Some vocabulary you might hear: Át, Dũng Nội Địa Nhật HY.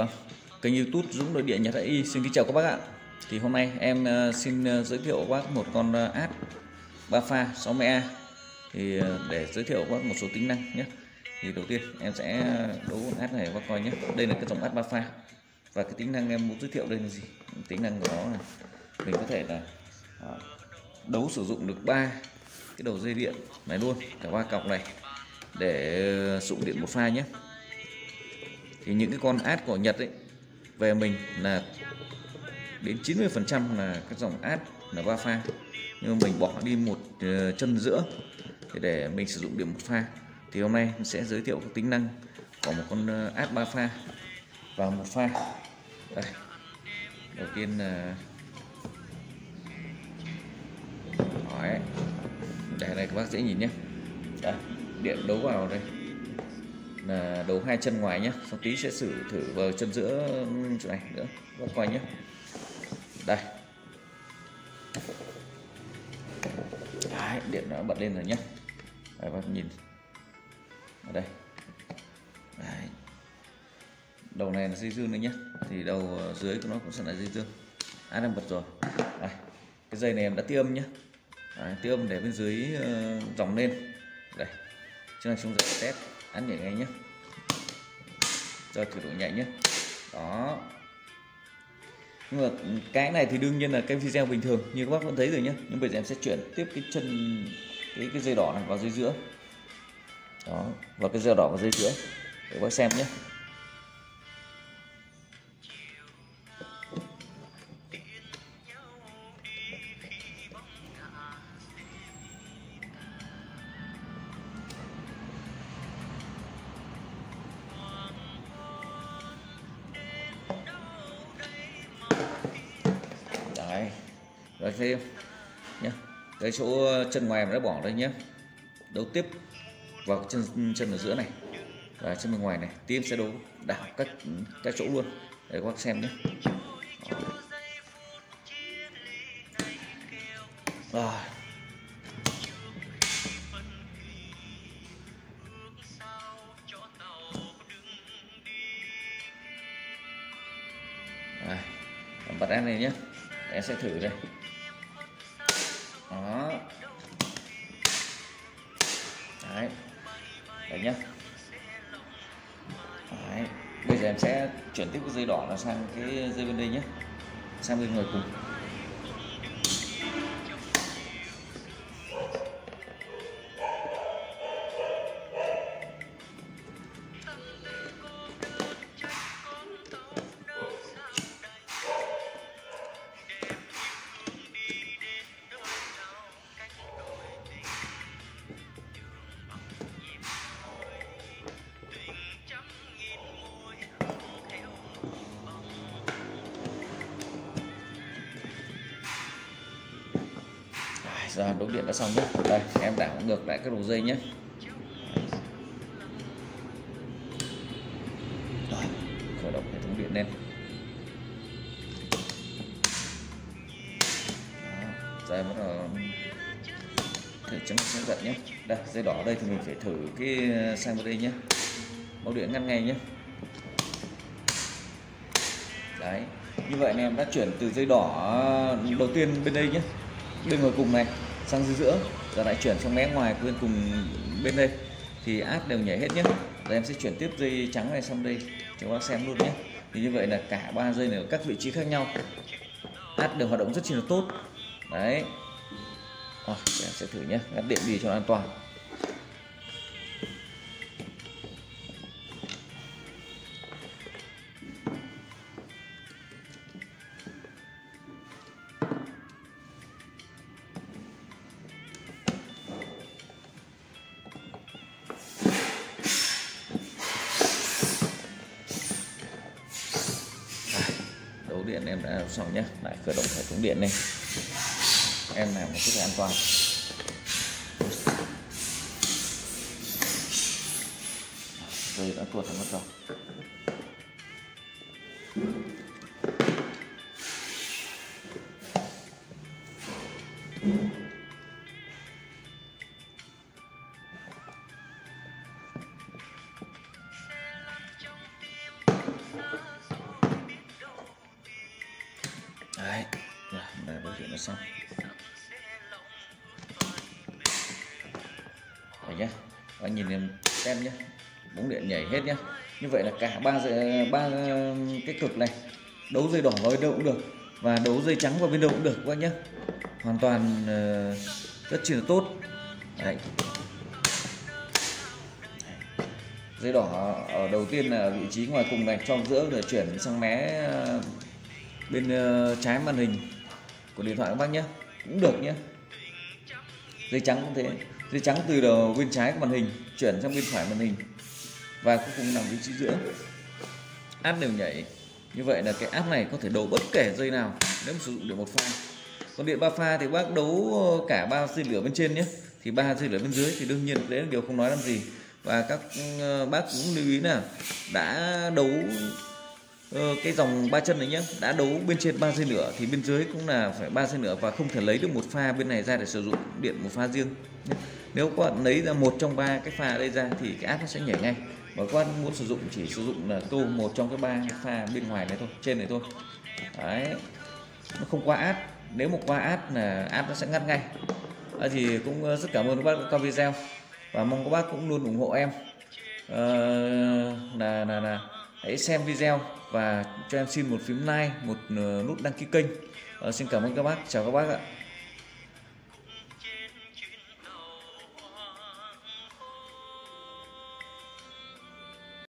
Vâng, kênh YouTube Dũng Nội Địa Nhật HY xin kính chào các bác ạ. Thì hôm nay em xin giới thiệu các bác một con át 3 pha 60A thì để giới thiệu các bác một số tính năng nhé. Thì đầu tiên em sẽ đấu con át này các bác coi nhé. Đây là cái dòng át 3 pha và cái tính năng em muốn giới thiệu đây là gì? Tính năng của nó là mình có thể là đấu sử dụng được 3 cái đầu dây điện này luôn, cả 3 cọc này để dụng điện một pha nhé. Thì những cái con át của Nhật ấy về mình là đến 90% là các dòng át là 3 pha, nhưng mà mình bỏ đi một chân giữa để mình sử dụng điểm 1 pha. Thì hôm nay mình sẽ giới thiệu các tính năng của một con át 3 pha và 1 pha. Đây. Đầu tiên là để này các bác dễ nhìn nhé. Đây, điện đấu vào đây là đấu 2 chân ngoài nhé, sau tí sẽ xử thử vào chân giữa chỗ này nữa các bác coi nhé. Đây. Đấy, điện nó bật lên rồi nhé. Các bác nhìn ở đây. Đấy. Đầu này là dây dương nữa nhé, thì đầu dưới của nó cũng sẽ là dây dương. Đang bật rồi. Đây. Cái dây này em đã tia âm nhé. Đấy, tia âm để bên dưới dòng lên. Đây. Chứ này xuống dây test. Ăn nhảy ngay nhé, cho thử độ nhạy nhé. Đó. Nhưng mà cái này thì đương nhiên là cái video bình thường như các bác vẫn thấy rồi nhé. Nhưng bây giờ em sẽ chuyển tiếp cái chân cái dây đỏ này vào dây giữa. Đó, và cái dây đỏ vào dây giữa để các bác xem nhé. Rồi xem nhé, cái chỗ chân ngoài mình đã bỏ đây nhé, đấu tiếp vào chân ở giữa này và chân bên ngoài này, tim sẽ đấu đảo các chỗ luôn để các bác xem nhé. Rồi. Rồi. Bật em này nhé, em sẽ thử đây. Đó. Đấy. Đấy nhá. Đấy. Bây giờ em sẽ chuyển tiếp cái dây đỏ nó sang cái dây bên đây nhé, sang bên ngoài cùng. Giờ đấu điện đã xong nhé. Đây, em đảo ngược lại các đầu dây nhé. Rồi, khởi động hệ thống điện lên. Giờ bắt đầu thử chấm sáng giật nhé. Đây, dây đỏ đây thì mình phải thử cái sang bên đây nhé. Báo điện ngăn ngay nhé. Đấy, như vậy em đã chuyển từ dây đỏ đầu tiên bên đây nhé, bên ngoài cùng này sang dưới giữa, rồi lại chuyển sang mé ngoài bên cùng bên đây thì át đều nhảy hết nhé. Rồi em sẽ chuyển tiếp dây trắng này sang đây cho các bác xem luôn nhé. Thì như vậy là cả 3 dây này ở các vị trí khác nhau, át đều hoạt động rất là tốt. Đấy. Rồi, em sẽ thử nhé, ngắt điện đi cho nó an toàn. Điện em đã xong nhé, lại khởi động hệ thống điện này, em làm một cái an toàn. Dây đã tuột mất rồi. thì nó xong rồi nhé. Anh nhìn em nhé, bóng điện nhảy hết nhé. Như vậy là cả ba cái cực này, đấu dây đỏ vào bên đâu cũng được và đấu dây trắng vào bên đâu cũng được các bác nhé, hoàn toàn rất chi là tốt. Đấy. Dây đỏ ở đầu tiên là vị trí ngoài cùng gạch trong giữa để chuyển sang mé bên trái màn hình của điện thoại các bác nhé, cũng được nhé. Dây trắng cũng thế, dây trắng từ đầu bên trái của màn hình chuyển sang bên phải màn hình và cuối cùng nằm vị trí giữa. App đều nhảy, như vậy là cái app này có thể đấu bất kể dây nào nếu mà sử dụng được một pha. Còn điện 3 pha thì bác đấu cả 3 dây lửa bên trên nhé, thì 3 dây lửa bên dưới thì đương nhiên đấy là điều không nói làm gì. Và các bác cũng lưu ý là đã đấu cái dòng ba chân này nhé, đã đấu bên trên 3 dây lửa thì bên dưới cũng là phải 3 dây lửa và không thể lấy được một pha bên này ra để sử dụng điện một pha riêng nhé. Nếu các bạn lấy ra một trong ba cái pha ở đây ra thì cái app nó sẽ nhảy ngay, và các bạn muốn sử dụng chỉ sử dụng là câu một trong cái ba cái pha bên ngoài này thôi, trên này thôi. Đấy, nó không qua app, nếu mà qua app là app nó sẽ ngắt ngay. Đó thì cũng rất cảm ơn các bác đã coi video và mong các bác cũng luôn ủng hộ em, hãy xem video và cho em xin một phím like, một nút đăng ký kênh. Xin cảm ơn các bác, chào các bác ạ.